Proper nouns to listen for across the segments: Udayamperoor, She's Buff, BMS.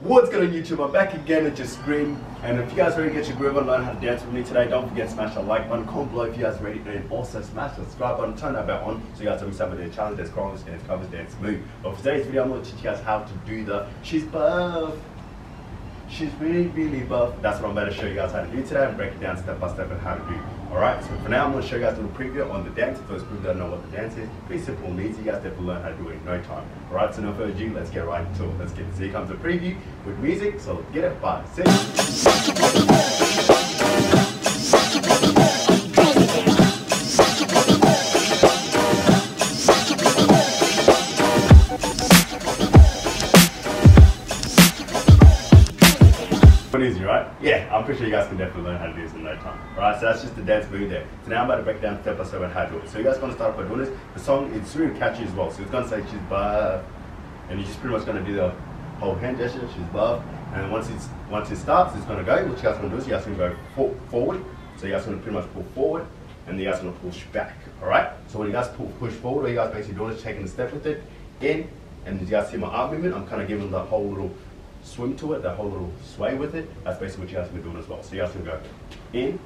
What's good on YouTube? I'm back again at Just Green, and if you guys already get your groove on, learn how to dance with me today, don't forget to smash that like button, comment below if you guys already did, and also smash the subscribe button, turn that bell on so you guys will be some of the challenge that's growing and it covers dance move. But for today's video, I'm going to teach you guys how to do the She's Buff. She's really, really buff. That's what I'm about to show you guys how to do today and break it down step by step and how to do. Alright, so for now I'm going to show you guys a little preview on the dance. For those people that know what the dance is, pretty simple and easy. You guys definitely learn how to do it in no time. Alright, so no further ado, let's get right into it. Let's get this. Here comes the preview with music, so let's get it. 5, 6. Easy, right? Yeah, I'm pretty sure you guys can definitely learn how to do this in no time. Alright, so that's just the dance move there. So now I'm about to break down step by step on how to do it. So you guys want to start off by doing this. The song is really catchy as well. So it's gonna say she's buff, and you're just pretty much gonna do the whole hand gesture, she's buff. And once it starts, it's gonna go. What you guys wanna do is you guys gonna go forward. So you guys wanna pretty much pull forward, and you guys wanna push back. Alright? So when you guys push forward, what you guys basically doing is taking a step with it in, and you guys see my arm movement, I'm kind of giving the whole little swim to it, that whole little sway with it. That's basically what you guys can be doing as well. So you guys can go in,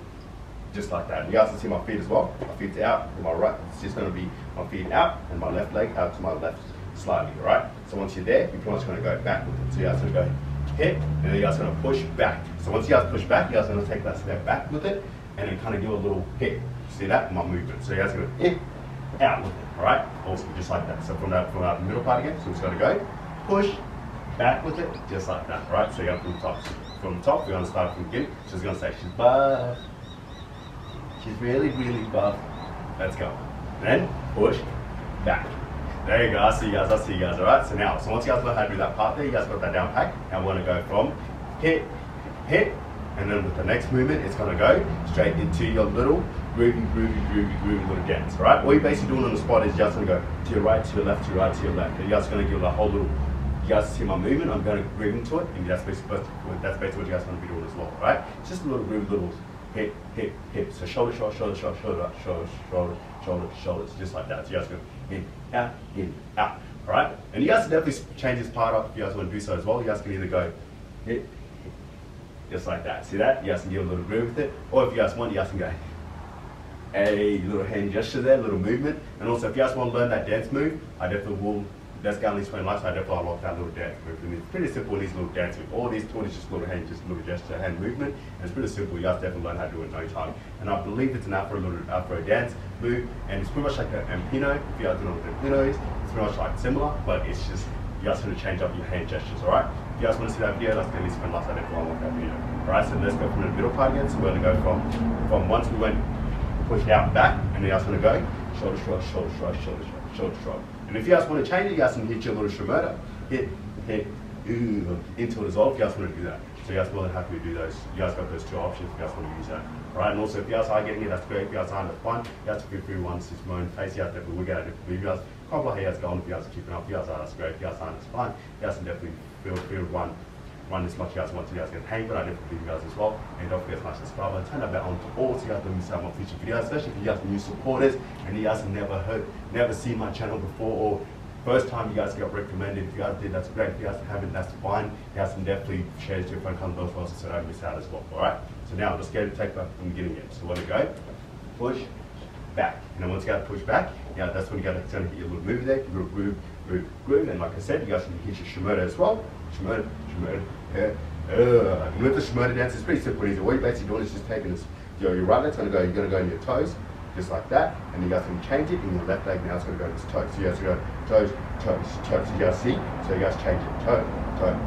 just like that. And you guys can see my feet as well. My feet's out, and my right, it's just gonna be my feet out, and my left leg out to my left slightly, all right? So once you're there, you're pretty much gonna go back with it. So you guys are gonna go hit, and then you guys are gonna push back. So once you guys push back, you guys are gonna take that step back with it, and then kind of do a little hit. See that? My movement. So you guys are gonna hit, out with it, all right? Awesome, just like that. So from that middle part again, so it's gonna go, push, back with it, just like that, right? So you go from the top. From the top, we're gonna start from the beginning. She's gonna say she's buff. She's really, really buff. Let's go. Then push back. There you go. I see you guys. All right. So now, so once you guys learn how to do that part there, you guys got that down pack. And we're gonna go from hit, and then with the next movement, it's gonna go straight into your little groovy little dance, all right? What you're basically doing on the spot is you're just gonna go to your right, to your left, to your right, to your left. And you guys are gonna give the whole little. You guys see my movement, I'm going to groove into it, and that's basically what you guys want to be doing as well, right? Just a little groove, little hip. So shoulders, just like that. So you guys go in, out, all right? And you guys can definitely change this part up if you guys want to do so as well. You guys can either go hit, just like that. See that? You guys can give a little groove with it, or if you guys want, you guys can go a little hand gesture there, little movement. And also, if you guys want to learn that dance move, I definitely will. That's got me explain last night. I love that little dance move. I mean, it's pretty simple, these little dance moves. All these taught is just little hand, just little gesture, hand movement. And it's pretty simple. You guys definitely learn how to do it in no time. And I believe it's an Afro dance move. And it's pretty much like an Ampino. If you guys don't know what Ampino is, it's pretty much like similar, but it's just you guys want to change up your hand gestures, alright? If you guys want to see that video, that's going to be spent last night. I love that video. Alright, so let's go from the middle part again. So we're going to go from once we went pushed out back, and you guys want to go shoulder shrug. And if you guys want to change it, you guys can hit your little shimura. Hit, ooh, into it as well if you guys want to do that. So you guys will have to do those. You guys got those two options if you guys want to use that. Alright, and also if you guys are getting it, that's great. If you guys aren't, that's fine. You guys feel free once this moment, face you out there, but we got it. If you guys can't play, you guys go on. If you guys are keeping up, if you guys are, that's great. If you guys aren't, that's fine. You guys can definitely feel free to run as much as you guys want to. You guys can hang, but I definitely leave you guys as well. And don't forget to smash the subscribe button, turn that bell on to all so you guys don't miss out on future videos, especially if you guys are new supporters and you guys have never seen my channel before, or first time you guys got recommended. If you guys did, that's great. If you guys haven't, that's fine. You guys can definitely share your phone number for us so don't miss out as well. Alright? So now let's get it take back from the beginning again. So let it go. Push back. And then once you guys push back, yeah, that's when you guys are gonna hit your little move there, your little groove. And like I said, you guys can hit your shimura as well. Shimura. Yeah. And with the shimura dance, it's pretty simple and easy. What you're basically doing is just taking this, your right leg's gonna go, you're gonna go in your toes, just like that, and you guys can change it in your left leg now, it's gonna go in its toes. So you guys go toes. So you guys see? So you guys change it. Toe.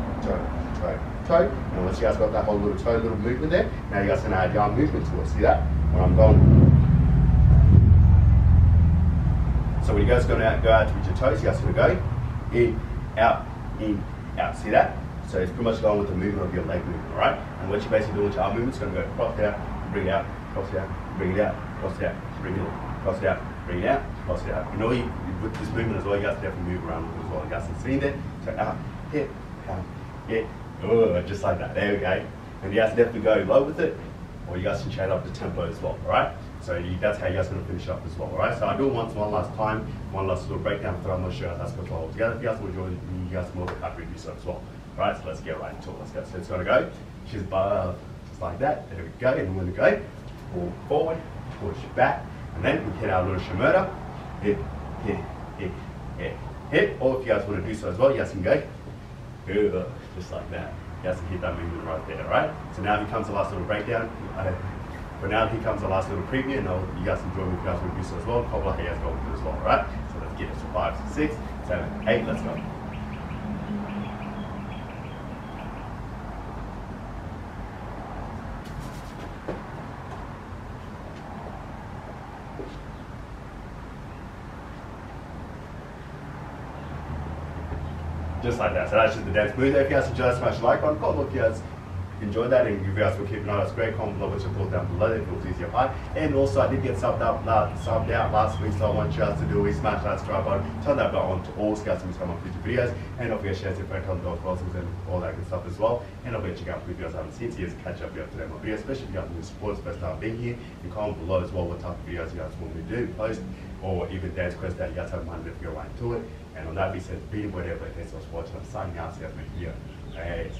And once you guys got that whole little toe little movement there, now you guys can add your arm movement to it. See that? When I'm going. So when you guys go out with your toes, you guys are gonna go in, out. See that? So it's pretty much going with the movement of your leg movement, all right? And what you're basically doing with your arm movement is going to go cross it out, bring it out, cross it out, bring it out, cross it out, bring it out, cross it out, bring it out, cross it out. And all you, with this movement as well, you guys definitely move around as well. You guys can see that. So out, hip, out, hip, oh, just like that. There we go. And you guys definitely go low with it, or you guys can change up the tempo as well, all right? So that's how you guys are going to finish up as well, all right? So I do it one last time, one last little breakdown, but I'm not sure how that's going to go together. If you guys want to join me, you guys more than happy to do so as well. Right, so let's get right into it. Let's go. So it's gonna go. She's buff, just like that. There we go. And we're gonna go. Pull forward, push back, and then we hit our little shimura. Hit. Or if you guys want to do so as well, you guys can go. Just like that. You guys can hit that movement right there, right? So now here comes the last little breakdown. But now here comes the last little preview, and you guys enjoy what you guys want to do so as well. Couple of hands going through as well, right? So let's get it to 5, 6, 7, 8. Let's go. Just like that. So that's just the dance move there. If you guys enjoyed, smash the like button. Comment if you guys enjoyed that, and if you guys will keep an eye on us, great. Comment below what you thought down below if it was easier part. And also, I did get subbed out last week, so I want you guys to do is smash that subscribe button, turn that bell on to all so you guys can come up with future videos, and don't forget to share it to your friends, and all that good stuff as well. And I'll be checking out videos I haven't seen, so you guys catch up with my videos, especially if you guys want to support. It's best time being here. And comment below as well what type of videos you guys want me to do, post, or even dance quest that you guys have in mind if you go right to it. And on that being said, be whatever it is I was watching, I'm signing out, so you guys make here. Hey.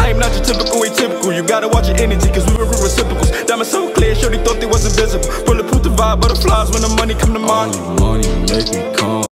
I am not your typical atypical, you gotta watch your energy, cause we were real reciprocals. Diamonds so clear, shorty thought they was invisible. Bulletproof the vibe, butterflies when the money come to mind. Money make me calm.